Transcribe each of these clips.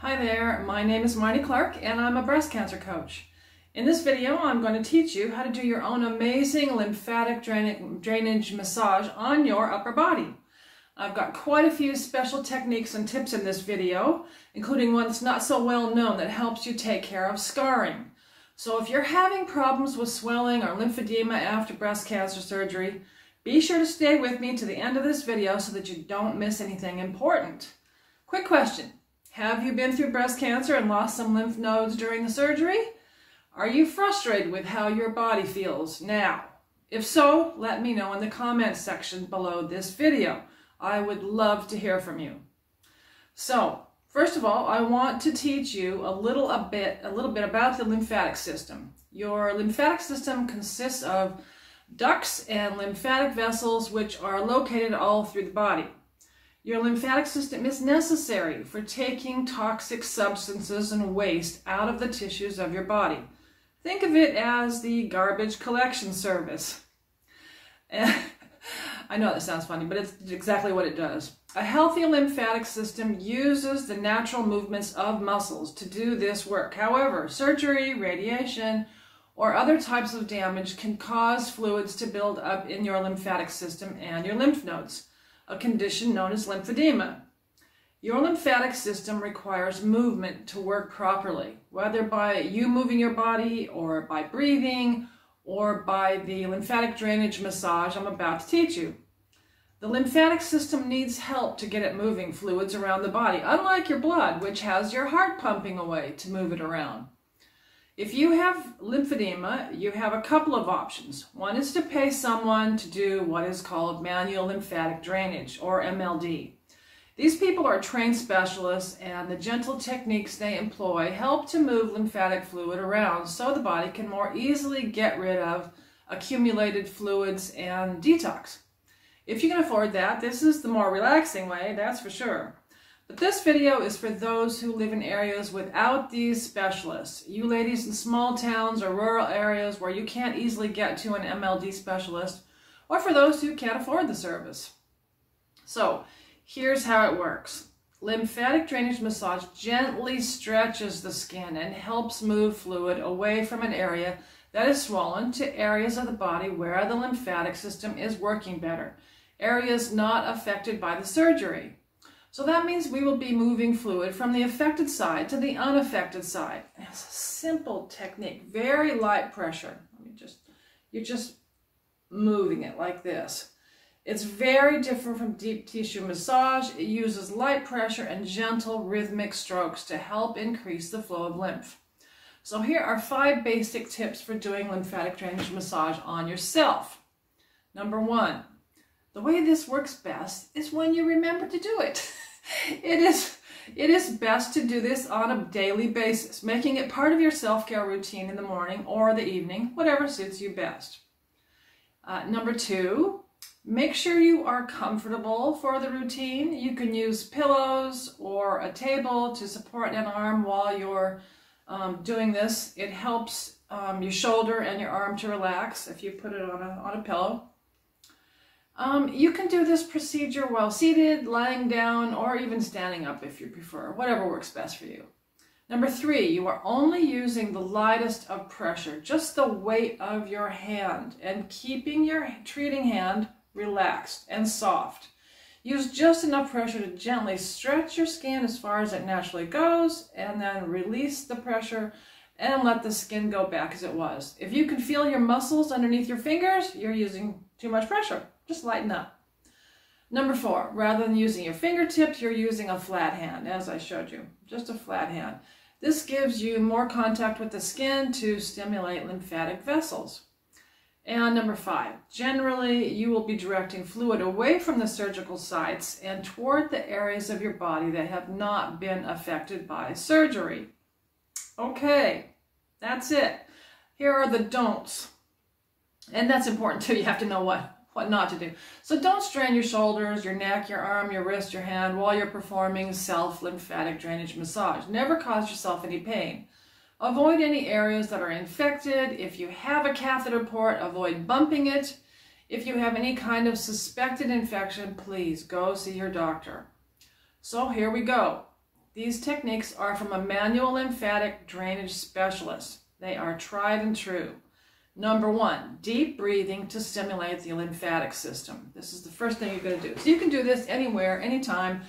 Hi there, my name is Marnie Clark and I'm a breast cancer coach. In this video I'm going to teach you how to do your own amazing lymphatic drainage massage on your upper body. I've got quite a few special techniques and tips in this video, including one that's not so well known that helps you take care of scarring. So if you're having problems with swelling or lymphedema after breast cancer surgery, be sure to stay with me to the end of this video so that you don't miss anything important. Quick question. Have you been through breast cancer and lost some lymph nodes during the surgery? Are you frustrated with how your body feels now? If so, let me know in the comments section below this video. I would love to hear from you. So, first of all, I want to teach you a little bit about the lymphatic system. Your lymphatic system consists of ducts and lymphatic vessels which are located all through the body. Your lymphatic system is necessary for taking toxic substances and waste out of the tissues of your body. Think of it as the garbage collection service. I know that sounds funny, but it's exactly what it does. A healthy lymphatic system uses the natural movements of muscles to do this work. However, surgery, radiation, or other types of damage can cause fluids to build up in your lymphatic system and your lymph nodes, a condition known as lymphedema. Your lymphatic system requires movement to work properly, whether by you moving your body or by breathing or by the lymphatic drainage massage I'm about to teach you. The lymphatic system needs help to get it moving fluids around the body, unlike your blood, which has your heart pumping away to move it around. If you have lymphedema, you have a couple of options. One is to pay someone to do what is called manual lymphatic drainage, or MLD. These people are trained specialists, and the gentle techniques they employ help to move lymphatic fluid around so the body can more easily get rid of accumulated fluids and detox. If you can afford that, this is the more relaxing way, that's for sure. But this video is for those who live in areas without these specialists. You ladies in small towns or rural areas where you can't easily get to an MLD specialist, or for those who can't afford the service. So here's how it works. Lymphatic drainage massage gently stretches the skin and helps move fluid away from an area that is swollen to areas of the body where the lymphatic system is working better, areas not affected by the surgery. So that means we will be moving fluid from the affected side to the unaffected side. It's a simple technique, very light pressure. You're just moving it like this. It's very different from deep tissue massage. It uses light pressure and gentle rhythmic strokes to help increase the flow of lymph. So here are 5 basic tips for doing lymphatic drainage massage on yourself. Number 1. The way this works best is when you remember to do it. It is best to do this on a daily basis, making it part of your self-care routine in the morning or the evening, whatever suits you best. Number 2, make sure you are comfortable for the routine. You can use pillows or a table to support an arm while you're doing this. It helps your shoulder and your arm to relax if you put it on a pillow. You can do this procedure while seated, lying down, or even standing up if you prefer, whatever works best for you. Number 3, you are only using the lightest of pressure, just the weight of your hand, and keeping your treating hand relaxed and soft. Use just enough pressure to gently stretch your skin as far as it naturally goes, and then release the pressure and let the skin go back as it was. If you can feel your muscles underneath your fingers, you're using too much pressure. Just lighten up. Number 4, rather than using your fingertips, you're using a flat hand, as I showed you, just a flat hand. This gives you more contact with the skin to stimulate lymphatic vessels. And number 5, generally you will be directing fluid away from the surgical sites and toward the areas of your body that have not been affected by surgery. Okay, that's it. Here are the don'ts. And that's important too, you have to know what not to do. So don't strain your shoulders, your neck, your arm, your wrist, your hand while you're performing self-lymphatic drainage massage. Never cause yourself any pain. Avoid any areas that are infected. If you have a catheter port, avoid bumping it. If you have any kind of suspected infection, please go see your doctor. So here we go. These techniques are from a manual lymphatic drainage specialist. They are tried and true. Number one, deep breathing to stimulate the lymphatic system. This is the first thing you're going to do. So you can do this anywhere, anytime,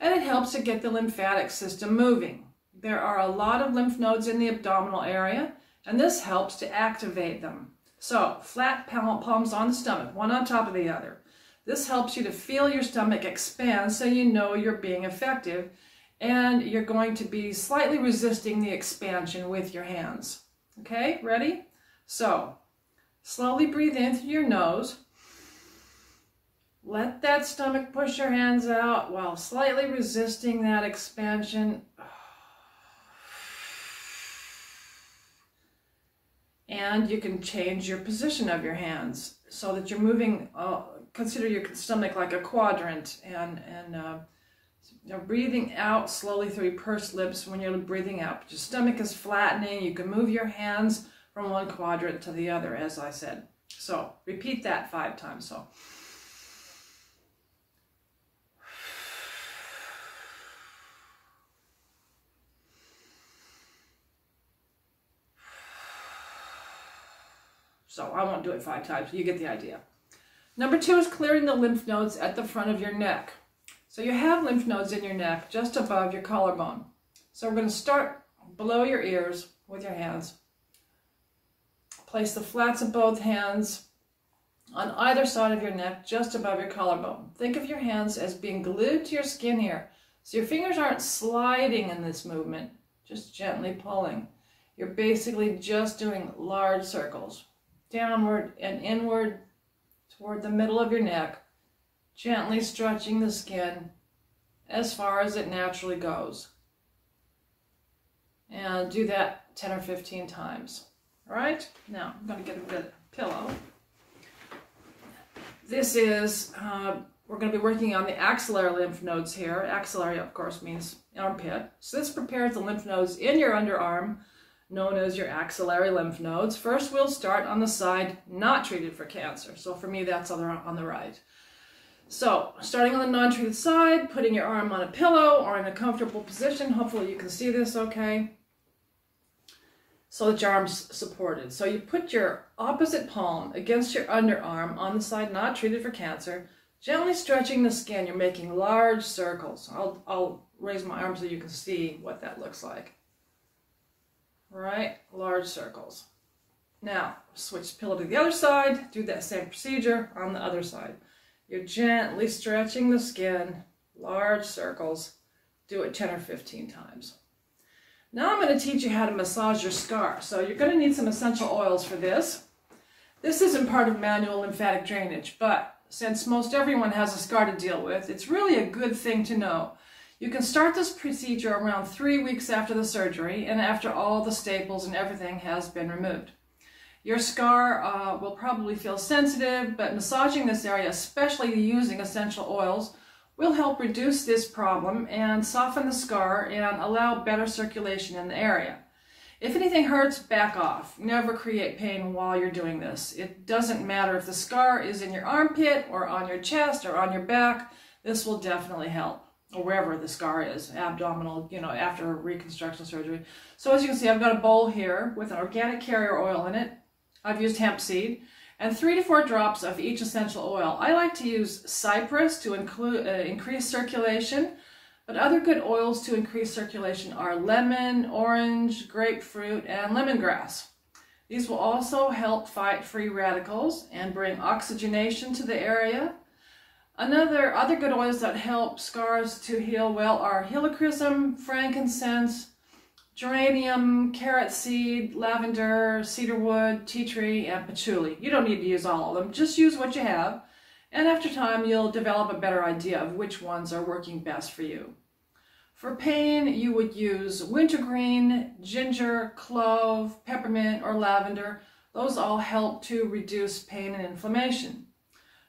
and it helps to get the lymphatic system moving. There are a lot of lymph nodes in the abdominal area, and this helps to activate them. So, flat palms on the stomach, one on top of the other. This helps you to feel your stomach expand so you know you're being effective, and you're going to be slightly resisting the expansion with your hands. Okay, ready? So, slowly breathe in through your nose. Let that stomach push your hands out while slightly resisting that expansion. And you can change your position of your hands so that you're moving, consider your stomach like a quadrant, and breathing out slowly through your pursed lips when you're breathing out. But your stomach is flattening. You can move your hands from one quadrant to the other, as I said. So repeat that 5 times. So. So I won't do it 5 times, you get the idea. Number 2 is clearing the lymph nodes at the front of your neck. So you have lymph nodes in your neck just above your collarbone. So we're going to start below your ears with your hands. Place the flats of both hands on either side of your neck just above your collarbone. Think of your hands as being glued to your skin here. So your fingers aren't sliding in this movement, just gently pulling. You're basically just doing large circles. Downward and inward toward the middle of your neck, gently stretching the skin as far as it naturally goes. And do that 10 or 15 times. All right, now I'm going to get a pillow. This is, we're going to be working on the axillary lymph nodes here. Axillary, of course, means armpit. So this prepares the lymph nodes in your underarm, known as your axillary lymph nodes. First, we'll start on the side not treated for cancer. So for me, that's on the right. So starting on the non-treated side, putting your arm on a pillow or in a comfortable position. Hopefully you can see this okay. So that your arm's supported. So you put your opposite palm against your underarm on the side not treated for cancer, gently stretching the skin. You're making large circles. I'll raise my arm so you can see what that looks like. Right, large circles. Now, switch the pillow to the other side, do that same procedure on the other side. You're gently stretching the skin, large circles, do it 10 or 15 times. Now I'm going to teach you how to massage your scar. So you're going to need some essential oils for this. This isn't part of manual lymphatic drainage, but since most everyone has a scar to deal with, it's really a good thing to know. You can start this procedure around 3 weeks after the surgery and after all the staples and everything has been removed. Your scar will probably feel sensitive, but massaging this area, especially using essential oils, will help reduce this problem and soften the scar and allow better circulation in the area. If anything hurts, back off. Never create pain while you're doing this. It doesn't matter if the scar is in your armpit or on your chest or on your back. This will definitely help. Or wherever the scar is, abdominal, you know, after reconstruction surgery. So as you can see, I've got a bowl here with an organic carrier oil in it. I've used hemp seed and 3 to 4 drops of each essential oil. I like to use cypress to increase circulation, but other good oils to increase circulation are lemon, orange, grapefruit, and lemongrass. These will also help fight free radicals and bring oxygenation to the area. Other good oils that help scars to heal well are helichrysum, frankincense, geranium, carrot seed, lavender, cedarwood, tea tree, and patchouli. You don't need to use all of them. Just use what you have, and after time you'll develop a better idea of which ones are working best for you. For pain, you would use wintergreen, ginger, clove, peppermint, or lavender. Those all help to reduce pain and inflammation.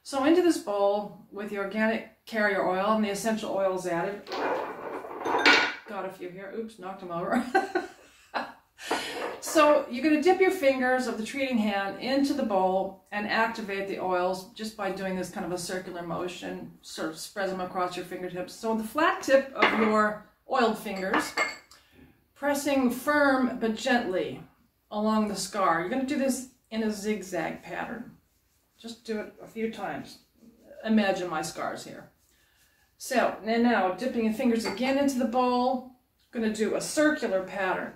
So into this bowl with the organic carrier oil and the essential oils added. Got a few here. Oops, knocked them over. So you're going to dip your fingers of the treating hand into the bowl and activate the oils just by doing this kind of a circular motion. Sort of spread them across your fingertips. So the flat tip of your oiled fingers, pressing firm but gently along the scar. You're going to do this in a zigzag pattern. Just do it a few times. Imagine my scars here. So, and now dipping your fingers again into the bowl, I'm going to do a circular pattern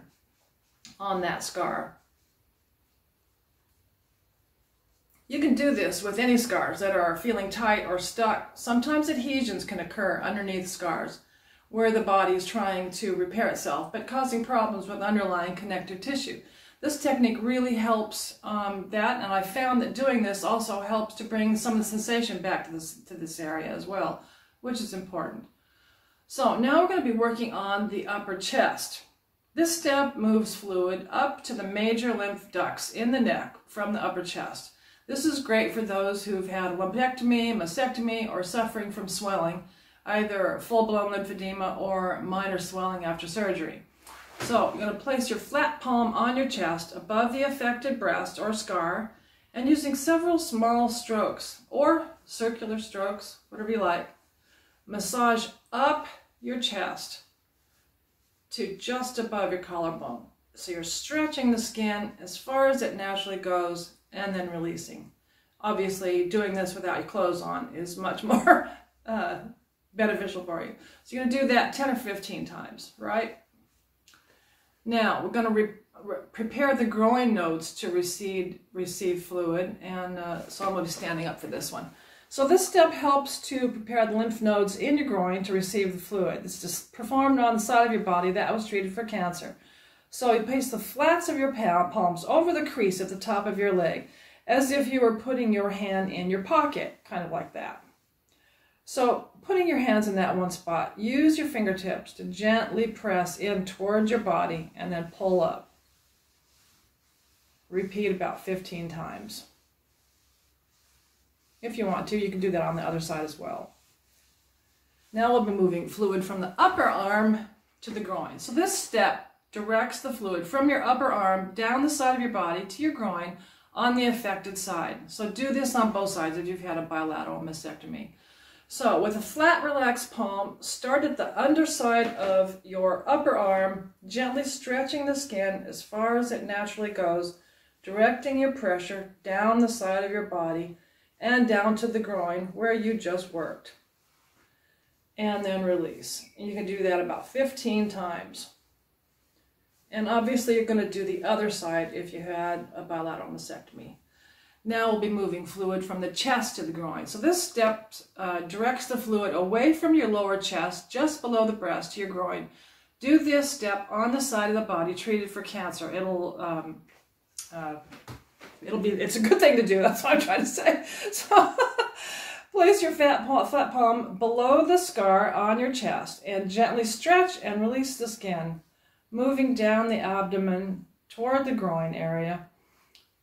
on that scar. You can do this with any scars that are feeling tight or stuck. Sometimes adhesions can occur underneath scars where the body is trying to repair itself but causing problems with underlying connective tissue. This technique really helps that, and I found that doing this also helps to bring some of the sensation back to this area as well, which is important. So now we're going to be working on the upper chest. This step moves fluid up to the major lymph ducts in the neck from the upper chest. This is great for those who've had a lumpectomy, mastectomy, or suffering from swelling, either full-blown lymphedema or minor swelling after surgery. So you're going to place your flat palm on your chest above the affected breast or scar, and using several small strokes or circular strokes, whatever you like, massage up your chest to just above your collarbone. So you're stretching the skin as far as it naturally goes and then releasing. Obviously, doing this without your clothes on is much more beneficial for you. So you're going to do that 10 or 15 times, right? Now, we're going to prepare the groin nodes to receive fluid, and so I'm going to be standing up for this one. So this step helps to prepare the lymph nodes in your groin to receive the fluid. This is performed on the side of your body that was treated for cancer. So you place the flats of your palms over the crease at the top of your leg, as if you were putting your hand in your pocket, kind of like that. So putting your hands in that one spot, use your fingertips to gently press in towards your body and then pull up. Repeat about 15 times. If you want to, you can do that on the other side as well. Now we'll be moving fluid from the upper arm to the groin. So this step directs the fluid from your upper arm down the side of your body to your groin on the affected side. So do this on both sides if you've had a bilateral mastectomy. So with a flat, relaxed palm, start at the underside of your upper arm, gently stretching the skin as far as it naturally goes, directing your pressure down the side of your body and down to the groin where you just worked. And then release. And you can do that about 15 times. And obviously you're going to do the other side if you had a bilateral mastectomy. Now we'll be moving fluid from the chest to the groin. So this step directs the fluid away from your lower chest, just below the breast, to your groin. Do this step on the side of the body treated for cancer. It's a good thing to do, that's what I'm trying to say. So place your flat palm below the scar on your chest and gently stretch and release the skin, moving down the abdomen toward the groin area.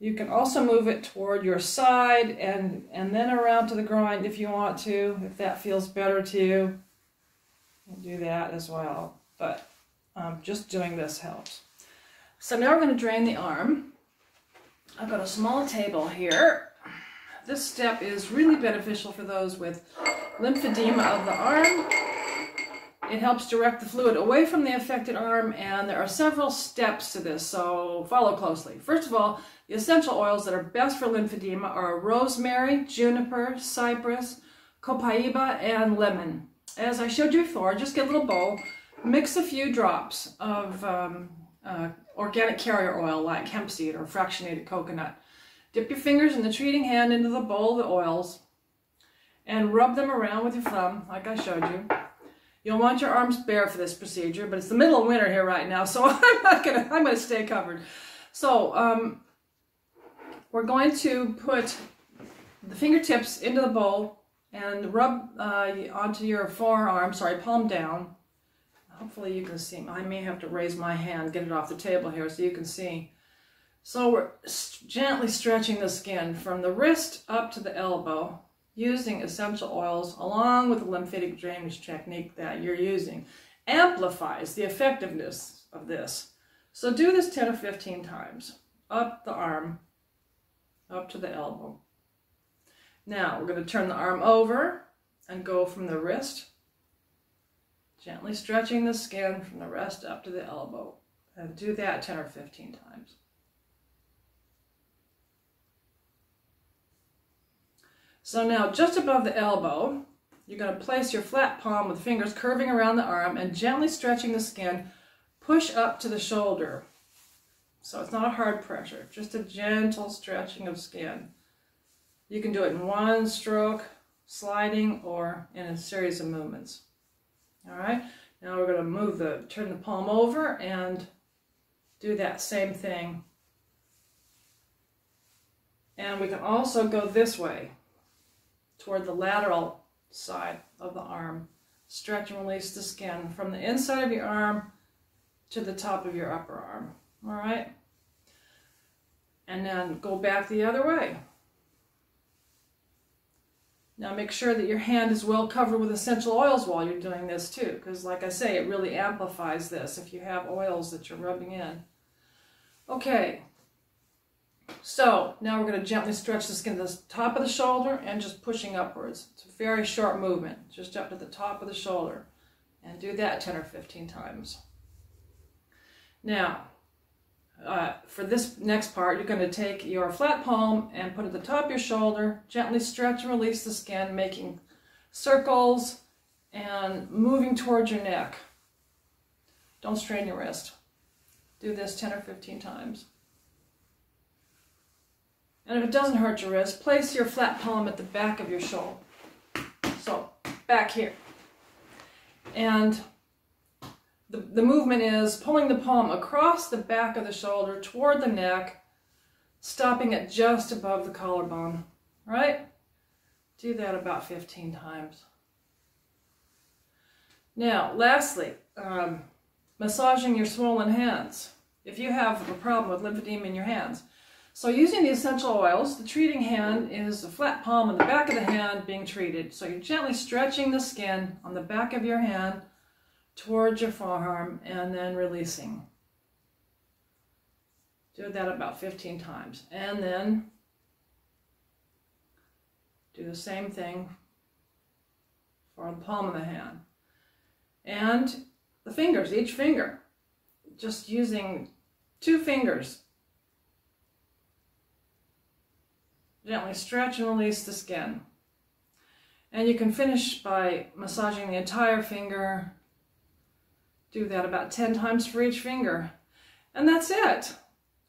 You can also move it toward your side and then around to the groin if you want to, if that feels better to you. Do that as well, but just doing this helps. So now we're going to drain the arm. I've got a small table here. This step is really beneficial for those with lymphedema of the arm. It helps direct the fluid away from the affected arm, and there are several steps to this, so follow closely. First of all, the essential oils that are best for lymphedema are rosemary, juniper, cypress, copaiba, and lemon. As I showed you before, just get a little bowl, mix a few drops of organic carrier oil like hemp seed or fractionated coconut. Dip your fingers in the treating hand into the bowl of the oils and rub them around with your thumb like I showed you. You'll want your arms bare for this procedure, but it's the middle of winter here right now, so I'm gonna stay covered. So we're going to put the fingertips into the bowl and rub onto your forearm, sorry, palm down. Hopefully you can see. I may have to raise my hand, get it off the table here so you can see. So we're gently stretching the skin from the wrist up to the elbow, using essential oils along with the lymphatic drainage technique that you're using amplifies the effectiveness of this. So do this 10 or 15 times, up the arm, up to the elbow. Now we're going to turn the arm over and go from the wrist, gently stretching the skin from the wrist up to the elbow. And do that 10 or 15 times. So now just above the elbow, you're going to place your flat palm with fingers curving around the arm and gently stretching the skin, push up to the shoulder. So it's not a hard pressure, just a gentle stretching of skin. You can do it in one stroke, sliding, or in a series of movements. All right, now we're going to turn the palm over and do that same thing. And we can also go this way, toward the lateral side of the arm. Stretch and release the skin from the inside of your arm to the top of your upper arm. All right, and then go back the other way. Now make sure that your hand is well covered with essential oils while you're doing this too, because like I say, it really amplifies this if you have oils that you're rubbing in. Okay, so now we're going to gently stretch the skin to the top of the shoulder and just pushing upwards. It's a very short movement, just up to the top of the shoulder, and do that 10 or 15 times. Now, for this next part, you're going to take your flat palm and put it at the top of your shoulder, gently stretch and release the skin, making circles and moving towards your neck. Don't strain your wrist. Do this 10 or 15 times. And if it doesn't hurt your wrist, place your flat palm at the back of your shoulder. So, back here. And the movement is pulling the palm across the back of the shoulder toward the neck, stopping it just above the collarbone, right? Do that about 15 times. Now, lastly, massaging your swollen hands, if you have a problem with lymphedema in your hands. So using the essential oils, the treating hand is the flat palm and the back of the hand being treated. So you're gently stretching the skin on the back of your hand towards your forearm and then releasing. Do that about 15 times and then do the same thing for the palm of the hand and the fingers, each finger, just using two fingers. Gently stretch and release the skin, and you can finish by massaging the entire finger. Do that about 10 times for each finger. And that's it.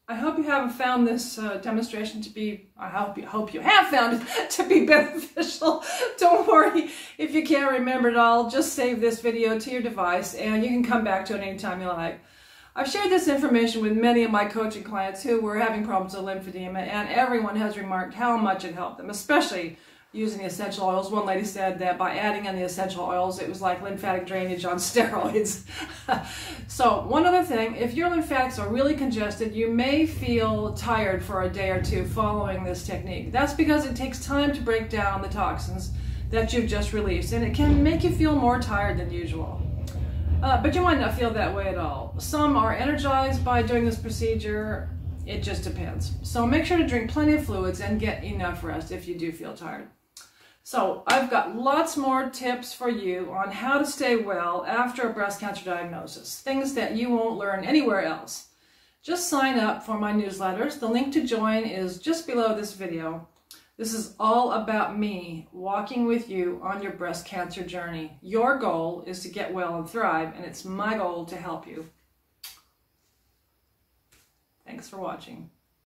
I hope you have found this demonstration to be, I hope you have found it to be beneficial. Don't worry if you can't remember it all, just save this video to your device and you can come back to it anytime you like. I've shared this information with many of my coaching clients who were having problems with lymphedema, and everyone has remarked how much it helped them, especially using the essential oils. One lady said that by adding in the essential oils, it was like lymphatic drainage on steroids. So one other thing, if your lymphatics are really congested, you may feel tired for a day or two following this technique. That's because it takes time to break down the toxins that you've just released, and it can make you feel more tired than usual. But you might not feel that way at all. Some are energized by doing this procedure. It just depends. So make sure to drink plenty of fluids and get enough rest if you do feel tired. So I've got lots more tips for you on how to stay well after a breast cancer diagnosis, things that you won't learn anywhere else. Just sign up for my newsletters. The link to join is just below this video. This is all about me walking with you on your breast cancer journey. Your goal is to get well and thrive, and it's my goal to help you. Thanks for watching.